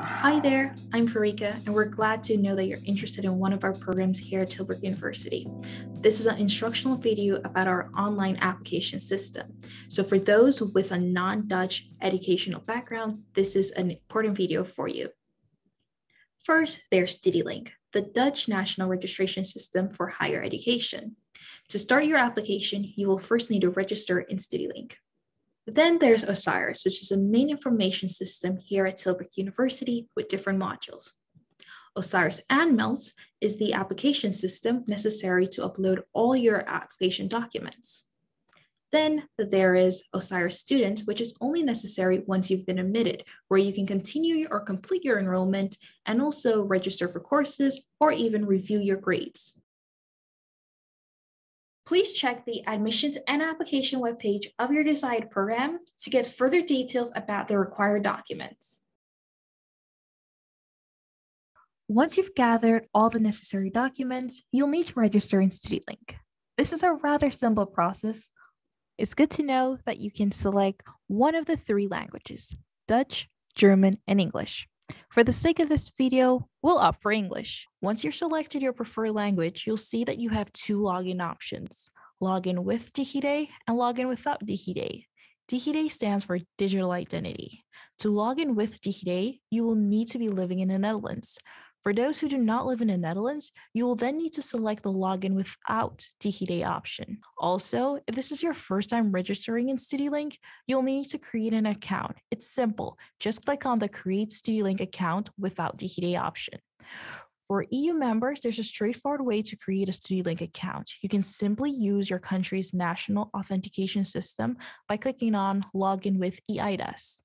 Hi there, I'm Farika, and we're glad to know that you're interested in one of our programs here at Tilburg University. This is an instructional video about our online application system. So for those with a non-Dutch educational background, this is an important video for you. First, there's Studielink, the Dutch national registration system for higher education. To start your application, you will first need to register in Studielink. Then there's OSIRIS, which is the main information system here at Tilburg University with different modules. Osiris Aanmeld is the application system necessary to upload all your application documents. Then there is Osiris Student, which is only necessary once you've been admitted, where you can continue or complete your enrollment and also register for courses or even review your grades. Please check the admissions and application webpage of your desired program to get further details about the required documents. Once you've gathered all the necessary documents, you'll need to register in Studielink. This is a rather simple process. It's good to know that you can select one of the three languages, Dutch, German, and English. For the sake of this video, we'll opt for English. Once you've selected your preferred language, you'll see that you have two login options, login with DigiD and login without DigiD. DigiD stands for digital identity. To log in with DigiD, you will need to be living in the Netherlands. For those who do not live in the Netherlands, you will then need to select the login without DigiD option. Also, if this is your first time registering in Studielink, you'll need to create an account. It's simple. Just click on the Create Studielink Account without DigiD option. For EU members, there's a straightforward way to create a Studielink account. You can simply use your country's national authentication system by clicking on Login with EIDAS.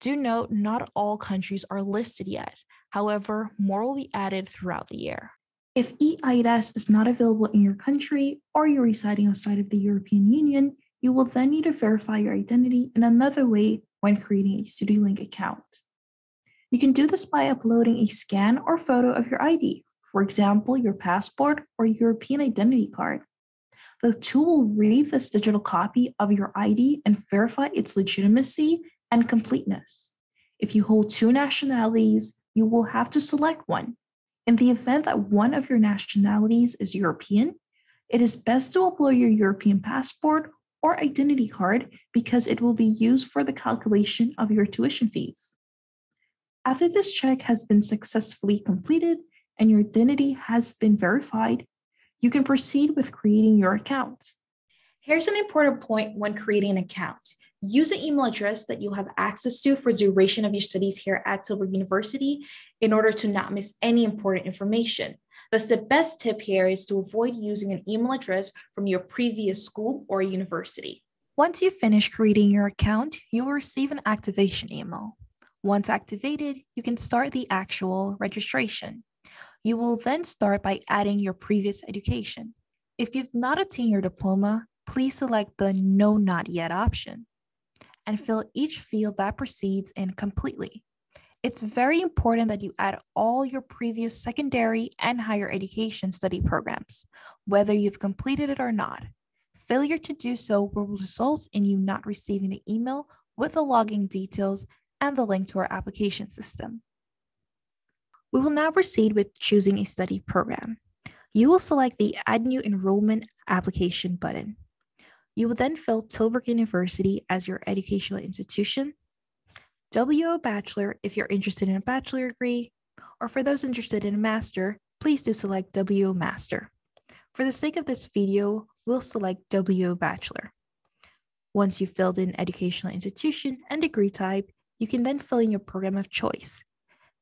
Do note, not all countries are listed yet. However, more will be added throughout the year. If EIDAS is not available in your country or you're residing outside of the European Union, you will then need to verify your identity in another way when creating a Studielink account. You can do this by uploading a scan or photo of your ID, for example, your passport or European identity card. The tool will read this digital copy of your ID and verify its legitimacy and completeness. If you hold two nationalities, you will have to select one. In the event that one of your nationalities is European, it is best to upload your European passport or identity card because it will be used for the calculation of your tuition fees. After this check has been successfully completed and your identity has been verified, you can proceed with creating your account. Here's an important point when creating an account. Use an email address that you'll have access to for duration of your studies here at Tilburg University in order to not miss any important information. Thus, the best tip here is to avoid using an email address from your previous school or university. Once you finish creating your account, you will receive an activation email. Once activated, you can start the actual registration. You will then start by adding your previous education. If you've not obtained your diploma, please select the No Not Yet option and fill each field that proceeds in completely. It's very important that you add all your previous secondary and higher education study programs, whether you've completed it or not. Failure to do so will result in you not receiving the email with the login details and the link to our application system. We will now proceed with choosing a study program. You will select the Add New Enrollment Application button. You will then fill Tilburg University as your educational institution, WO Bachelor if you're interested in a bachelor degree, or for those interested in a master, please do select WO Master. For the sake of this video, we'll select WO Bachelor. Once you've filled in educational institution and degree type, you can then fill in your program of choice.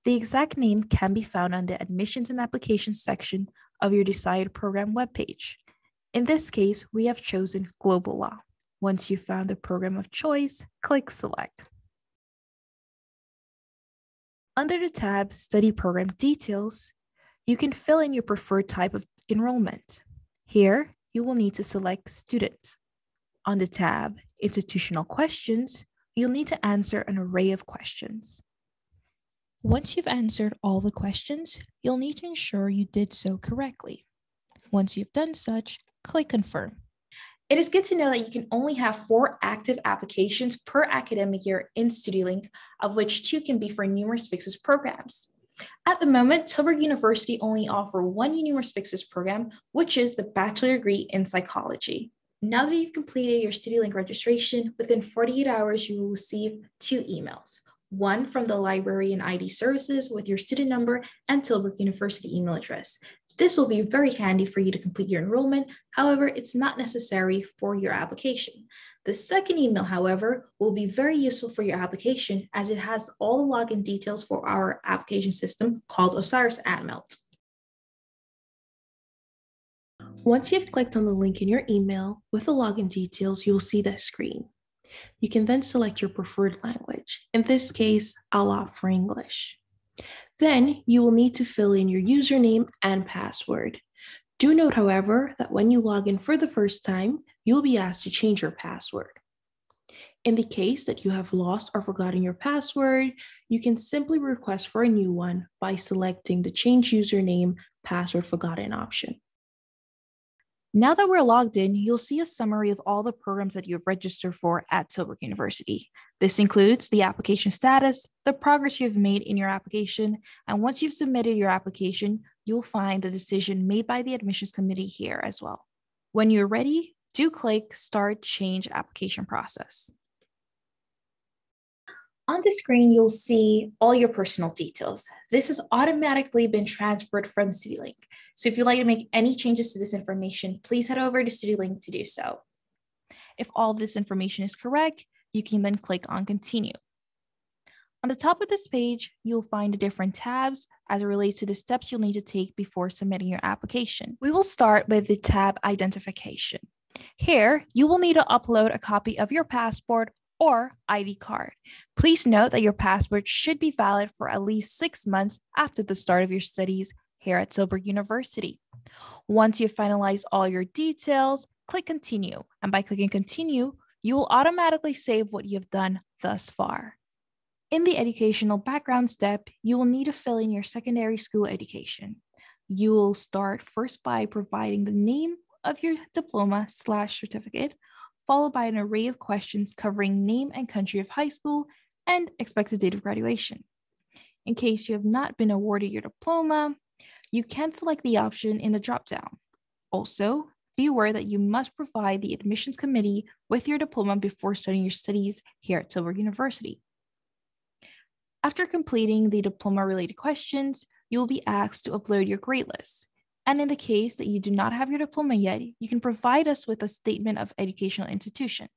The exact name can be found on the admissions and applications section of your desired program webpage. In this case, we have chosen Global Law. Once you've found the program of choice, click Select. Under the tab Study Program Details, you can fill in your preferred type of enrollment. Here, you will need to select Student. On the tab Institutional Questions, you'll need to answer an array of questions. Once you've answered all the questions, you'll need to ensure you did so correctly. Once you've done such, click Confirm. It is good to know that you can only have 4 active applications per academic year in Studielink, of which 2 can be for Numerus Fixus programs. At the moment, Tilburg University only offers 1 Numerus Fixus program, which is the bachelor degree in psychology. Now that you've completed your Studielink registration, within 48 hours, you will receive 2 emails, one from the Library and ID Services with your student number and Tilburg University email address. This will be very handy for you to complete your enrollment. However, it's not necessary for your application. The second email, however, will be very useful for your application as it has all the login details for our application system called Osiris Aanmeld. Once you've clicked on the link in your email with the login details, you will see that screen. You can then select your preferred language. In this case, I'll opt for English. Then you will need to fill in your username and password. Do note, however, that when you log in for the first time, you'll be asked to change your password. In the case that you have lost or forgotten your password, you can simply request for a new one by selecting the Change Username Password Forgotten option. Now that we're logged in, you'll see a summary of all the programs that you've registered for at Tilburg University. This includes the application status, the progress you've made in your application, and once you've submitted your application, you'll find the decision made by the admissions committee here as well. When you're ready, do click Start Change Application Process. On the screen, you'll see all your personal details. This has automatically been transferred from Studielink. So if you'd like to make any changes to this information, please head over to Studielink to do so. If all this information is correct, you can then click on Continue. On the top of this page, you'll find the different tabs as it relates to the steps you'll need to take before submitting your application. We will start with the tab Identification. Here, you will need to upload a copy of your passport or ID card. Please note that your passport should be valid for at least 6 months after the start of your studies here at Tilburg University. Once you've finalized all your details, click Continue. And by clicking Continue, you will automatically save what you've done thus far. In the educational background step, you will need to fill in your secondary school education. You will start first by providing the name of your diploma/certificate, followed by an array of questions covering name and country of high school and expected date of graduation. In case you have not been awarded your diploma, you can select the option in the drop-down. Also, be aware that you must provide the admissions committee with your diploma before starting your studies here at Tilburg University. After completing the diploma-related questions, you will be asked to upload your grade list. And in the case that you do not have your diploma yet, you can provide us with a statement of educational institution.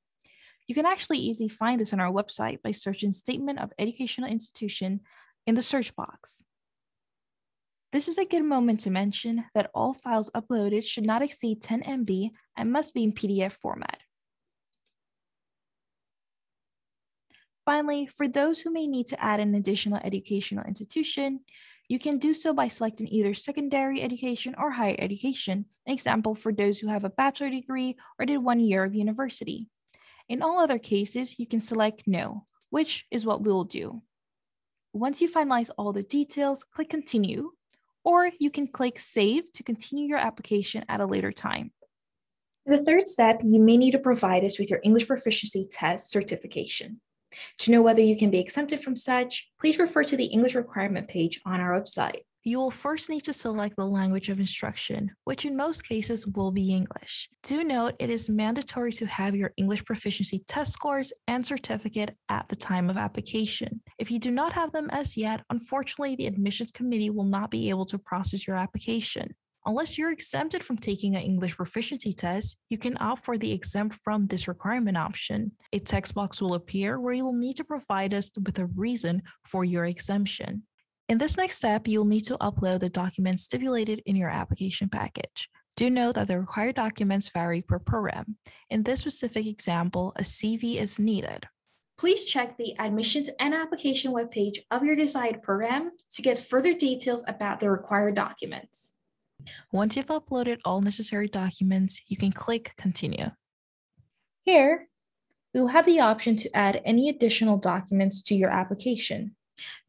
You can actually easily find this on our website by searching statement of educational institution in the search box. This is a good moment to mention that all files uploaded should not exceed 10 MB and must be in PDF format. Finally, for those who may need to add an additional educational institution, you can do so by selecting either secondary education or higher education, an example for those who have a bachelor degree or did 1 year of university. In all other cases, you can select No, which is what we will do. Once you finalize all the details, click Continue, or you can click Save to continue your application at a later time. In the third step, you may need to provide us with your English proficiency test certification. To know whether you can be exempted from such, please refer to the English requirement page on our website. You will first need to select the language of instruction, which in most cases will be English. Do note it is mandatory to have your English proficiency test scores and certificate at the time of application. If you do not have them as yet, unfortunately, the admissions committee will not be able to process your application. Unless you're exempted from taking an English proficiency test, you can opt for the exempt from this requirement option. A text box will appear where you'll need to provide us with a reason for your exemption. In this next step, you'll need to upload the documents stipulated in your application package. Do note that the required documents vary per program. In this specific example, a CV is needed. Please check the admissions and application webpage of your desired program to get further details about the required documents. Once you've uploaded all necessary documents, you can click Continue. Here, we will have the option to add any additional documents to your application.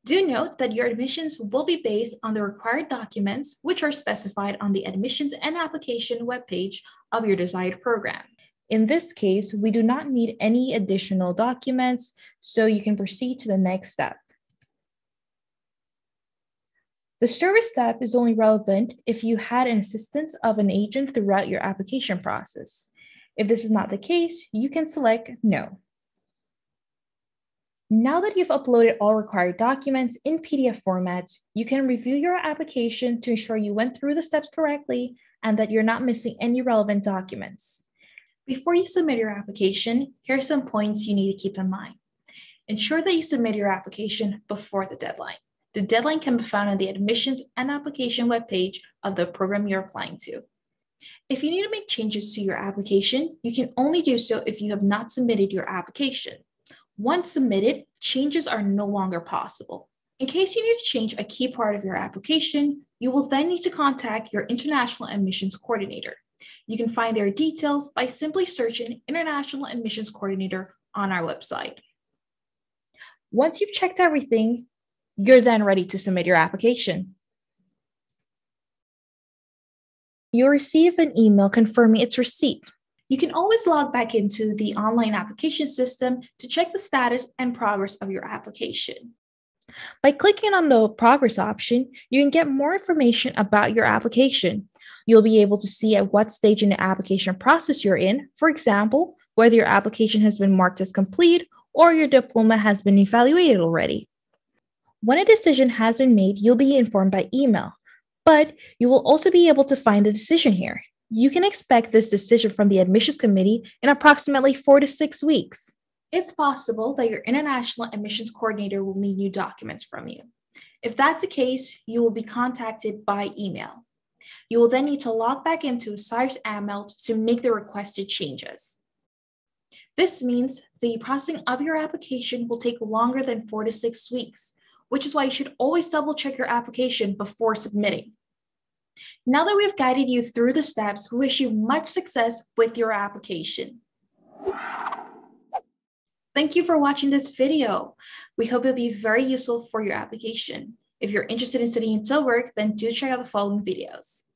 Do note that your admissions will be based on the required documents, which are specified on the admissions and application webpage of your desired program. In this case, we do not need any additional documents, so you can proceed to the next step. The service step is only relevant if you had an assistance of an agent throughout your application process. If this is not the case, you can select no. Now that you've uploaded all required documents in PDF formats, you can review your application to ensure you went through the steps correctly and that you're not missing any relevant documents. Before you submit your application, here are some points you need to keep in mind. Ensure that you submit your application before the deadline. The deadline can be found on the admissions and application webpage of the program you're applying to. If you need to make changes to your application, you can only do so if you have not submitted your application. Once submitted, changes are no longer possible. In case you need to change a key part of your application, you will then need to contact your international admissions coordinator. You can find their details by simply searching International Admissions Coordinator on our website. Once you've checked everything, you're then ready to submit your application. You'll receive an email confirming its receipt. You can always log back into the online application system to check the status and progress of your application. By clicking on the progress option, you can get more information about your application. You'll be able to see at what stage in the application process you're in, for example, whether your application has been marked as complete or your diploma has been evaluated already. When a decision has been made, you'll be informed by email, but you will also be able to find the decision here. You can expect this decision from the admissions committee in approximately 4 to 6 weeks. It's possible that your international admissions coordinator will need new documents from you. If that's the case, you will be contacted by email. You will then need to log back into Osiris Aanmeld to make the requested changes. This means the processing of your application will take longer than 4 to 6 weeks, which is why you should always double check your application before submitting. Now that we've guided you through the steps, we wish you much success with your application. Thank you for watching this video. We hope it'll be very useful for your application. If you're interested in studying in Tilburg, then do check out the following videos.